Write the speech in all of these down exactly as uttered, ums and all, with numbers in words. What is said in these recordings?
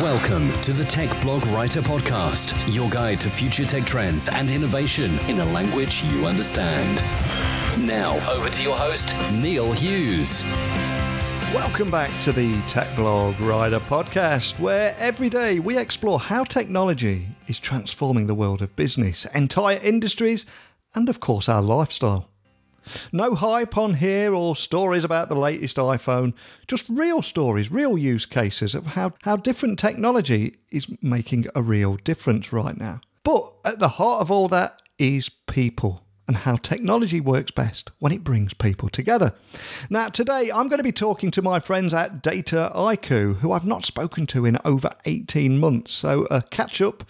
Welcome to the Tech Blog Writer Podcast, your guide to future tech trends and innovation in a language you understand. Now, over to your host, Neil Hughes. Welcome back to the Tech Blog Writer Podcast, where every day we explore how technology is transforming the world of business, entire industries, and of course our lifestyle. No hype on here or stories about the latest iPhone, just real stories, real use cases of how, how different technology is making a real difference right now. But at the heart of all that is people and how technology works best when it brings people together. Now, today I'm going to be talking to my friends at Dataiku, who I've not spoken to in over eighteen months, so a catch-up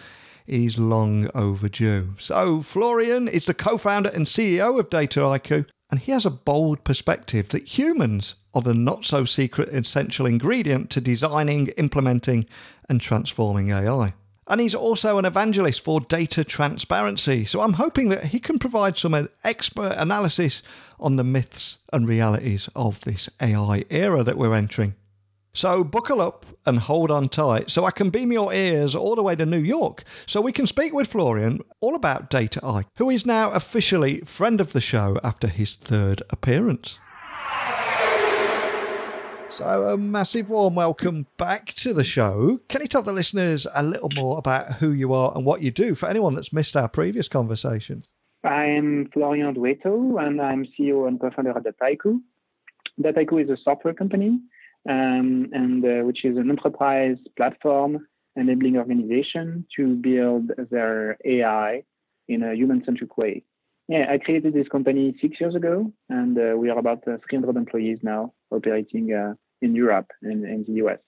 is long overdue. So Florian is the co-founder and C E O of Dataiku, and he has a bold perspective that humans are the not-so-secret essential ingredient to designing, implementing and transforming A I. And he's also an evangelist for data transparency, so I'm hoping that he can provide some expert analysis on the myths and realities of this A I era that we're entering. So buckle up and hold on tight so I can beam your ears all the way to New York so we can speak with Florian all about Dataiku, who is now officially friend of the show after his third appearance. So a massive warm welcome back to the show. Can you tell the listeners a little more about who you are and what you do for anyone that's missed our previous conversations? I'm Florian Douetteu, and I'm C E O and co-founder at Dataiku. Dataiku is a software company, Um, and uh, which is an enterprise platform enabling organizations to build their A I in a human-centric way. Yeah, I created this company six years ago, and uh, we are about uh, three hundred employees now operating uh, in Europe and, and the U S.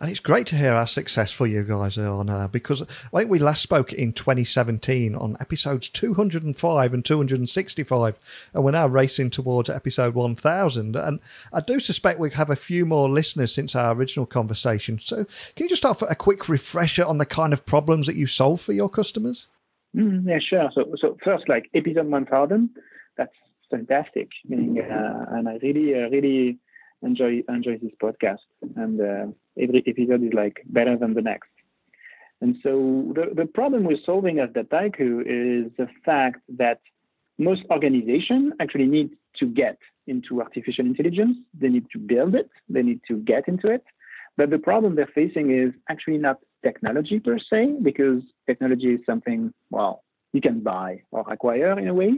And it's great to hear how successful you guys are now, because I think we last spoke in twenty seventeen on episodes two hundred five and two hundred sixty-five, and we're now racing towards episode one thousand. And I do suspect we have a few more listeners since our original conversation. So can you just offer a quick refresher on the kind of problems that you solve for your customers? Mm, yeah, sure. So, so first, like episode one thousand, that's fantastic. Meaning, uh, and I really, uh, really... Enjoy enjoy this podcast, and uh, every episode is like better than the next. And so the, the problem we're solving at Dataiku is the fact that most organizations actually need to get into artificial intelligence. They need to build it. They need to get into it. But the problem they're facing is actually not technology per se, because technology is something, well, you can buy or acquire in a way.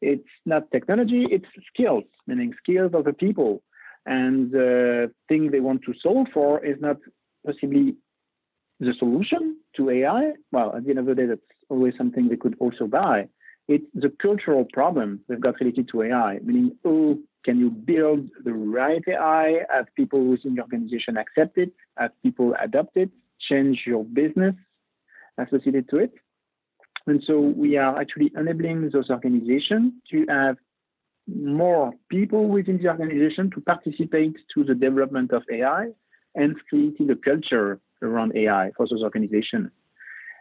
It's not technology. It's skills, meaning skills of the people. And the thing they want to solve for is not possibly the solution to A I. Well, at the end of the day, that's always something they could also buy. It's the cultural problem they've got related to A I, meaning, oh, can you build the right A I? Have people within the organization accept it? Have people adopt it? Change your business associated to it? And so we are actually enabling those organizations to have more people within the organization to participate to the development of A I and creating a culture around A I for those organizations.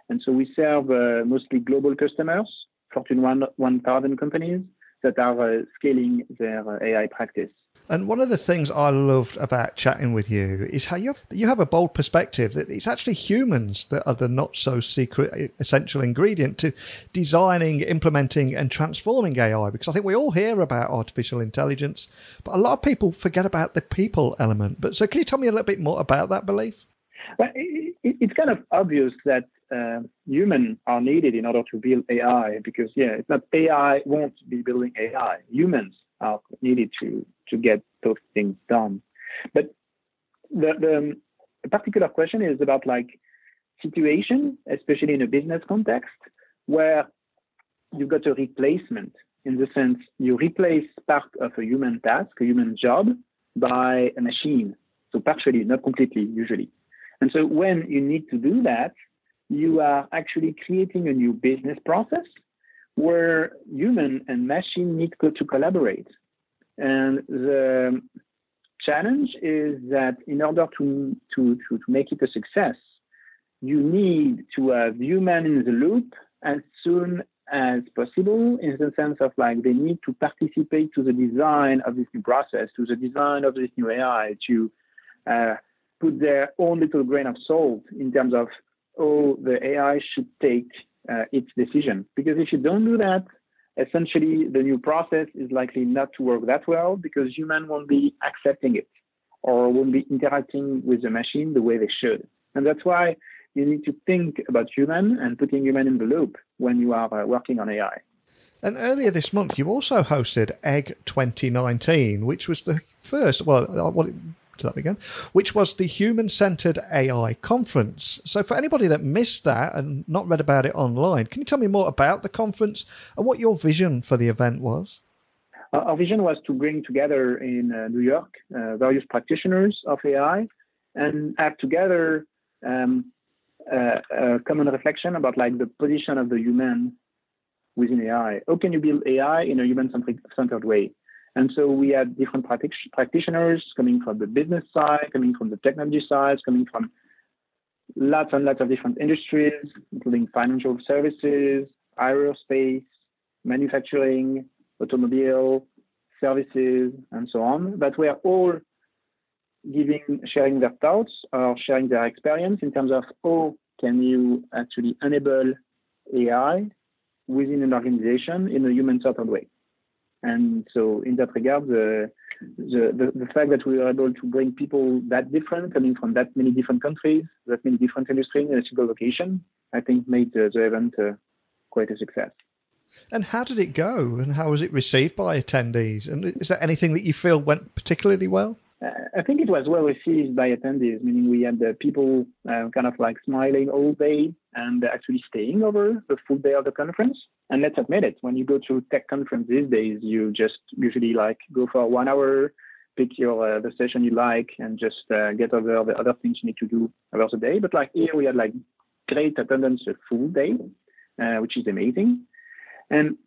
And so we serve uh, mostly global customers, Fortune one thousand companies that are uh, scaling their uh, A I practice. And one of the things I loved about chatting with you is how you have, you have a bold perspective that it's actually humans that are the not-so-secret essential ingredient to designing, implementing and transforming A I, because I think we all hear about artificial intelligence, but a lot of people forget about the people element. But so can you tell me a little bit more about that belief? Well, it, it, it's kind of obvious that uh, humans are needed in order to build A I, because, yeah, it's not A I won't be building A I. Humans are needed to to get those things done. But the, the, the particular question is about like situation, especially in a business context, where you've got a replacement, in the sense you replace part of a human task, a human job, by a machine. So partially, not completely, usually. And so when you need to do that, you are actually creating a new business process where human and machine need to collaborate. And the challenge is that in order to, to, to, to make it a success, you need to have human in the loop as soon as possible, in the sense of like they need to participate to the design of this new process, to the design of this new A I, to uh, put their own little grain of salt in terms of, oh, the A I should take uh, its decision. Because if you don't do that, essentially the new process is likely not to work that well because human won't be accepting it or won't be interacting with the machine the way they should. And that's why you need to think about human and putting human in the loop when you are uh, working on A I. And earlier this month, you also hosted Egg twenty nineteen, which was the first, well, what it, to that again, which was the human-centered A I conference. So for anybody that missed that and not read about it online, can you tell me more about the conference and what your vision for the event was? Our vision was to bring together in uh, New York uh, various practitioners of A I and have together um, uh, a common reflection about like the position of the human within A I. How can you build A I in a human-centered way? And so we had different practic- practitioners coming from the business side, coming from the technology side, coming from lots and lots of different industries, including financial services, aerospace, manufacturing, automobile, services, and so on. But we are all giving, sharing their thoughts or sharing their experience in terms of how can you actually enable A I within an organization in a human-centered way. And so in that regard, the, the, the fact that we were able to bring people that different, coming from that many different countries, that many different industries in a single location, I think made the, the event uh, quite a success. And how did it go? And how was it received by attendees? And is there anything that you feel went particularly well? Uh, I think it was well received by attendees, meaning we had uh, people uh, kind of like smiling all day and actually staying over the full day of the conference. And let's admit it, when you go to tech conference these days, you just usually like go for one hour, pick your uh, the session you like, and just uh, get over the other things you need to do over the day. But like here, we had like great attendance a full day, uh, which is amazing. And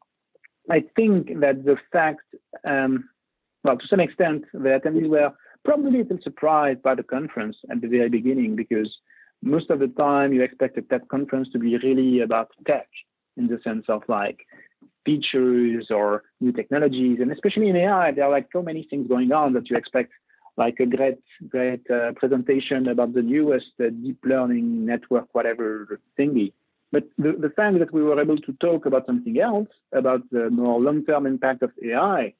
I think that the fact, um, well, to some extent, the attendees were probably a little surprised by the conference at the very beginning, because most of the time you expect a tech conference to be really about tech, in the sense of like features or new technologies. And especially in A I, there are like so many things going on that you expect like a great, great uh, presentation about the newest uh, deep learning network, whatever thingy. But the, the fact that we were able to talk about something else, about the more long-term impact of A I,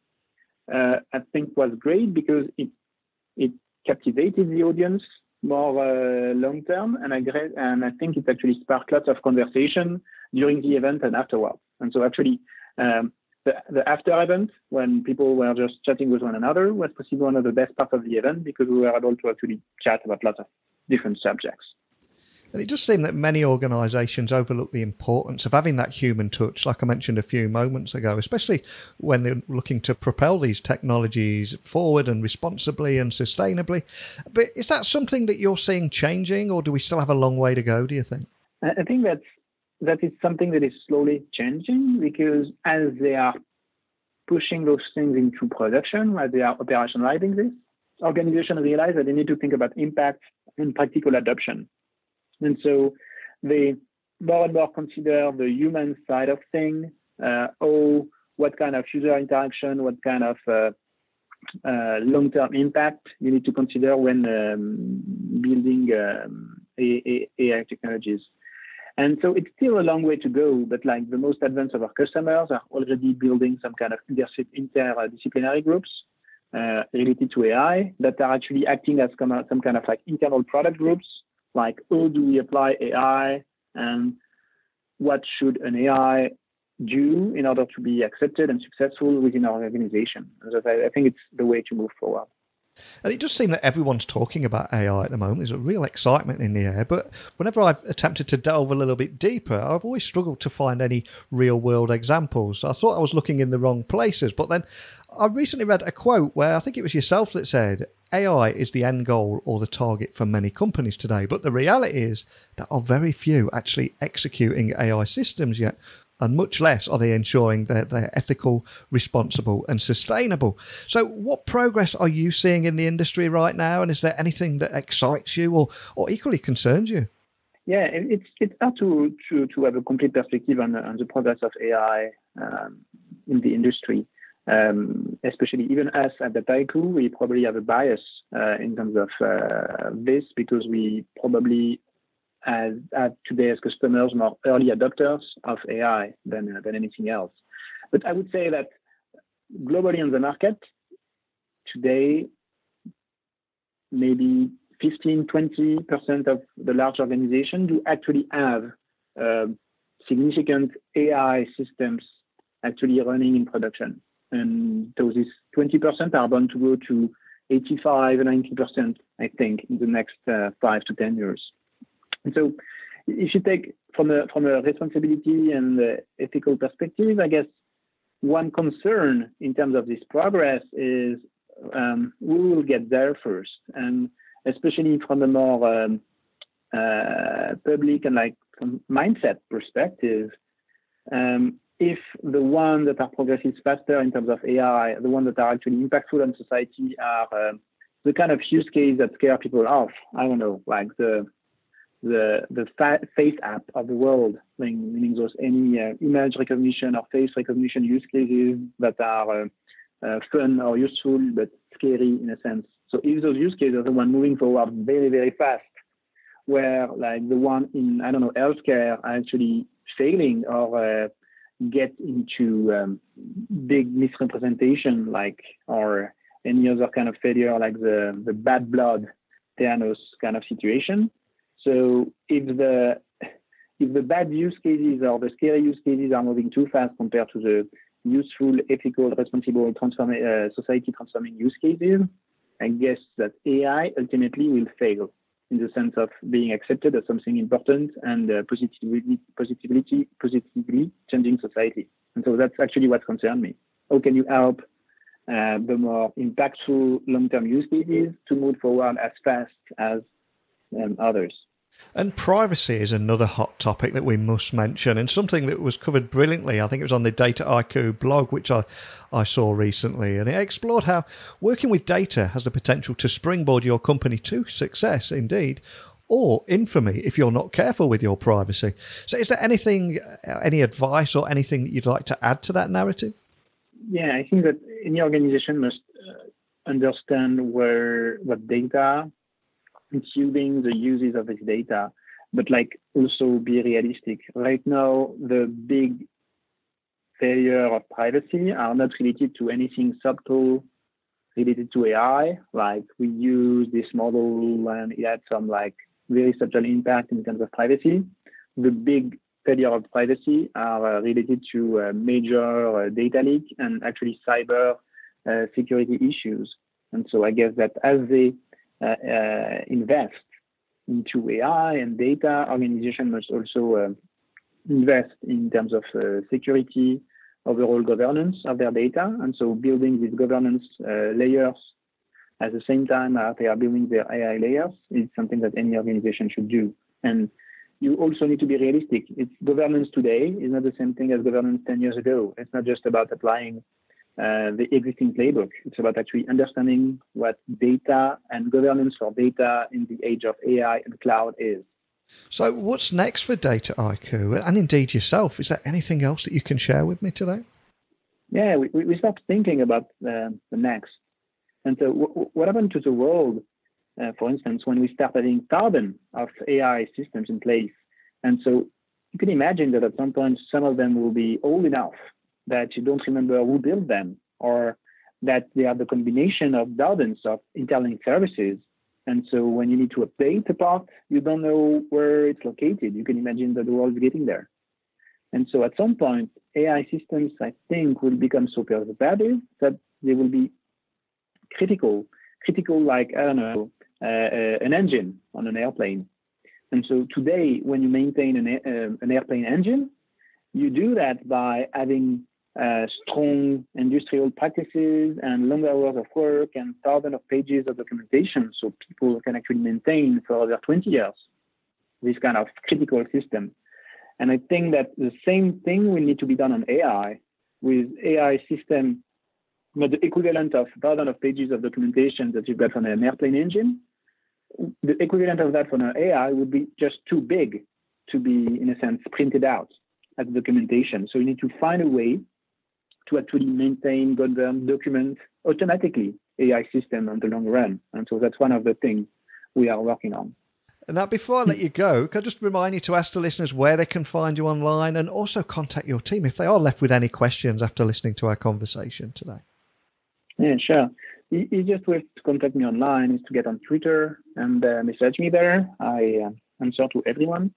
uh, I think was great because it it captivated the audience more uh, long-term. And I, and I think it actually sparked lots of conversation during the event and afterwards. And so actually, um, the, the after event, when people were just chatting with one another, was possibly one of the best parts of the event because we were able to actually chat about lots of different subjects. And it just seemed that many organisations overlook the importance of having that human touch, like I mentioned a few moments ago, especially when they're looking to propel these technologies forward and responsibly and sustainably. But is that something that you're seeing changing, or do we still have a long way to go, do you think? I think that's, that is something that is slowly changing, because as they are pushing those things into production, as they are operationalizing this, organizations realize that they need to think about impact and practical adoption. And so they more and more consider the human side of things. Uh, oh, what kind of user interaction, what kind of uh, uh, long-term impact you need to consider when um, building um, A I technologies. And so it's still a long way to go, but like the most advanced of our customers are already building some kind of interdisciplinary groups uh, related to A I that are actually acting as some kind of like internal product groups. Like, oh, do we apply A I, and what should an A I do in order to be accepted and successful within our organization? So I think it's the way to move forward. And it does seem that everyone's talking about A I at the moment. There's a real excitement in the air. But whenever I've attempted to delve a little bit deeper, I've always struggled to find any real-world examples. I thought I was looking in the wrong places. But then I recently read a quote where I think it was yourself that said, A I is the end goal or the target for many companies today. But the reality is that there are very few actually executing A I systems yet, and much less are they ensuring that they're ethical, responsible and sustainable. So what progress are you seeing in the industry right now? And is there anything that excites you or, or equally concerns you? Yeah, it's it's hard to, to, to have a complete perspective on, on the progress of A I um, in the industry. um, especially even us at Dataiku, we probably have a bias uh, in terms of uh, this, because we probably as at today's customers more early adopters of A I than uh, than anything else. But I would say that globally on the market today, maybe fifteen, twenty percent of the large organization do actually have uh, significant A I systems actually running in production. And those twenty percent are bound to go to eighty-five, ninety percent, I think, in the next uh, five to ten years. And so if you take from a, from a responsibility and a ethical perspective, I guess one concern in terms of this progress is um, we will get there first. And especially from a more um, uh, public and like from mindset perspective, um, if the ones that are progressing faster in terms of A I, the ones that are actually impactful on society are uh, the kind of use case that scare people off. I don't know, like the the the fa face app of the world, meaning, meaning those any uh, image recognition or face recognition use cases that are uh, uh, fun or useful but scary in a sense. So if those use cases are the one moving forward very, very fast, where like the one in, I don't know, healthcare are actually failing or uh, get into um, big misrepresentation, like, or any other kind of failure, like the, the bad blood Theranos kind of situation. So if the, if the bad use cases or the scary use cases are moving too fast compared to the useful, ethical, responsible transform uh, society transforming use cases, I guess that A I ultimately will fail in the sense of being accepted as something important and uh, positively, positively, positively changing society. And so that's actually what concerned me. How can you help uh, the more impactful long-term use cases to move forward as fast as um, others? And privacy is another hot topic that we must mention, and something that was covered brilliantly. I think it was on the Dataiku blog, which I, I saw recently, and it explored how working with data has the potential to springboard your company to success, indeed, or infamy if you're not careful with your privacy. So is there anything, any advice or anything that you'd like to add to that narrative? Yeah, I think that any organization must understand where what data consuming the uses of this data, but like also be realistic. Right now, the big failure of privacy are not related to anything subtle related to A I. Like we use this model and it had some like very subtle impact in terms of privacy. The big failure of privacy are uh, related to uh, major uh, data leak and actually cyber uh, security issues. And so I guess that as they Uh, uh, invest into A I and data, organization must also uh, invest in terms of uh, security, overall governance of their data. And so building these governance uh, layers at the same time as they are building their A I layers is something that any organization should do. And you also need to be realistic. It's governance today is not the same thing as governance ten years ago. It's not just about applying Uh, the existing playbook. It's about actually understanding what data and governance for data in the age of A I and cloud is. So what's next for Dataiku and indeed yourself? Is there anything else that you can share with me today? Yeah, we, we start thinking about uh, the next. And so w what happened to the world, uh, for instance, when we started having thousands of A I systems in place? And so you can imagine that at some point, some of them will be old enough that you don't remember who built them, or that they are the combination of dozens of interlinked services. And so when you need to update a part, you don't know where it's located. You can imagine that the world is getting there. And so at some point, A I systems, I think, will become so pervasive that they will be critical, critical like, I don't know, uh, uh, an engine on an airplane. And so today, when you maintain an, uh, an airplane engine, you do that by having Uh, strong industrial practices and long hours of work and thousands of pages of documentation, so people can actually maintain for over twenty years this kind of critical system. And I think that the same thing will need to be done on A I, with A I system, but the equivalent of thousands of pages of documentation that you've got from an airplane engine, the equivalent of that from an A I would be just too big to be, in a sense, printed out as documentation. So you need to find a way to actually maintain, govern, document automatically A I system in the long run. And so that's one of the things we are working on. And now, before I let you go, can I just remind you to ask the listeners where they can find you online and also contact your team if they are left with any questions after listening to our conversation today? Yeah, sure. The easiest way to contact me online is to get on Twitter and uh, message me there. I uh, answer to everyone.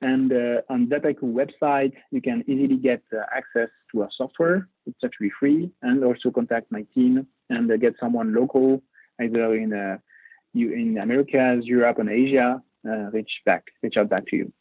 And uh, on Dataiku website, you can easily get uh, access to our software. It's actually free. And also contact my team and uh, get someone local, either in uh, you in Americas, Europe, and Asia, uh, reach back, reach out back to you.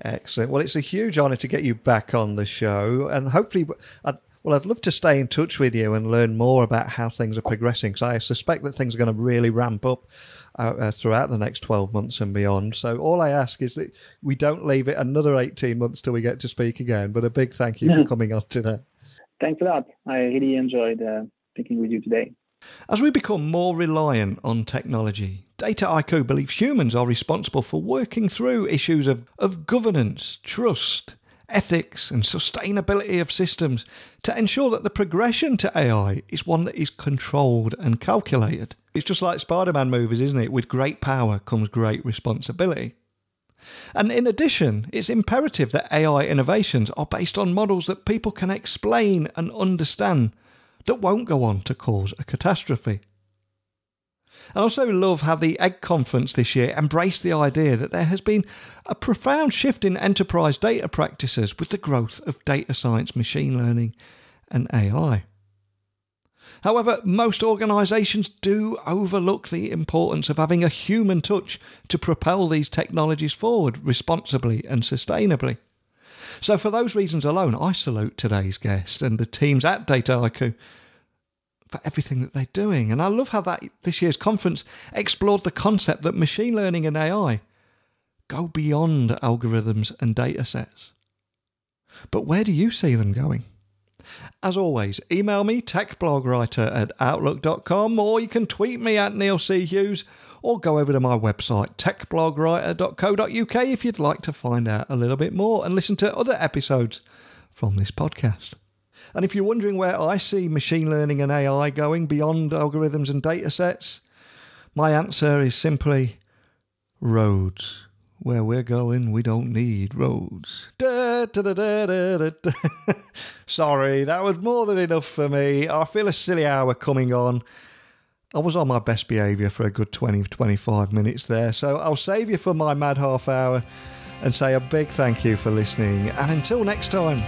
Excellent. Well, it's a huge honor to get you back on the show, and hopefully, I'd, well, I'd love to stay in touch with you and learn more about how things are progressing, because I suspect that things are going to really ramp up uh, uh, throughout the next twelve months and beyond. So all I ask is that we don't leave it another eighteen months till we get to speak again, but a big thank you for coming on today. Thanks a lot. I really enjoyed uh, speaking with you today. As we become more reliant on technology, Dataiku believes humans are responsible for working through issues of, of governance, trust, ethics and sustainability of systems to ensure that the progression to A I is one that is controlled and calculated. It's just like Spider-Man movies, isn't it? With great power comes great responsibility. And in addition, it's imperative that A I innovations are based on models that people can explain and understand, that won't go on to cause a catastrophe. I also love how the Egg conference this year embraced the idea that there has been a profound shift in enterprise data practices with the growth of data science, machine learning and A I. However, most organisations do overlook the importance of having a human touch to propel these technologies forward responsibly and sustainably. So for those reasons alone, I salute today's guest and the teams at Dataiku for everything that they're doing. And I love how that this year's conference explored the concept that machine learning and A I go beyond algorithms and data sets. But where do you see them going? As always, email me, techblogwriter at outlook dot com, or you can tweet me at Neil C. Hughes, or go over to my website, techblogwriter dot co dot uk, if you'd like to find out a little bit more and listen to other episodes from this podcast. And if you're wondering where I see machine learning and A I going beyond algorithms and data sets, my answer is simply roads. Where we're going, we don't need roads. Da, da, da, da, da, da. Sorry, that was more than enough for me. I feel a silly hour coming on. I was on my best behaviour for a good twenty, twenty-five minutes there, so I'll save you for my mad half hour and say a big thank you for listening. And until next time,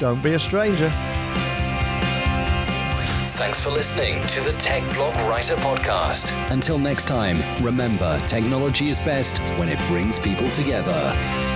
don't be a stranger. Thanks for listening to the Tech Blog Writer Podcast. Until next time, remember, technology is best when it brings people together.